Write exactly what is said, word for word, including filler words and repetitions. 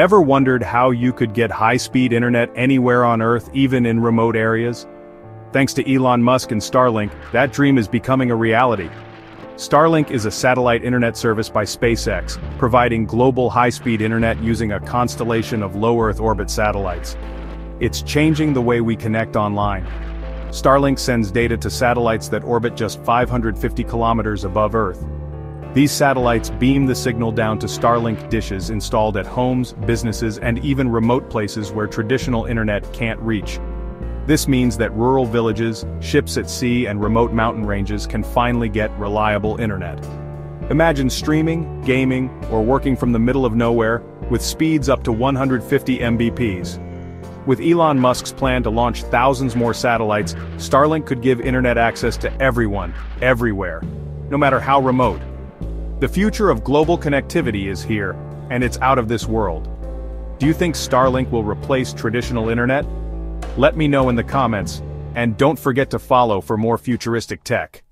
Ever wondered how you could get high-speed internet anywhere on Earth, even in remote areas? Thanks to Elon Musk and Starlink, that dream is becoming a reality. Starlink is a satellite internet service by SpaceX, providing global high-speed internet using a constellation of low-Earth orbit satellites. It's changing the way we connect online. Starlink sends data to satellites that orbit just five hundred fifty kilometers above Earth. These satellites beam the signal down to Starlink dishes installed at homes, businesses, and even remote places where traditional internet can't reach. This means that rural villages, ships at sea, and remote mountain ranges can finally get reliable internet. Imagine streaming, gaming, or working from the middle of nowhere, with speeds up to one hundred fifty megabits per second. With Elon Musk's plan to launch thousands more satellites, Starlink could give internet access to everyone, everywhere, no matter how remote. The future of global connectivity is here, and it's out of this world. Do you think Starlink will replace traditional internet? Let me know in the comments, and don't forget to follow for more futuristic tech.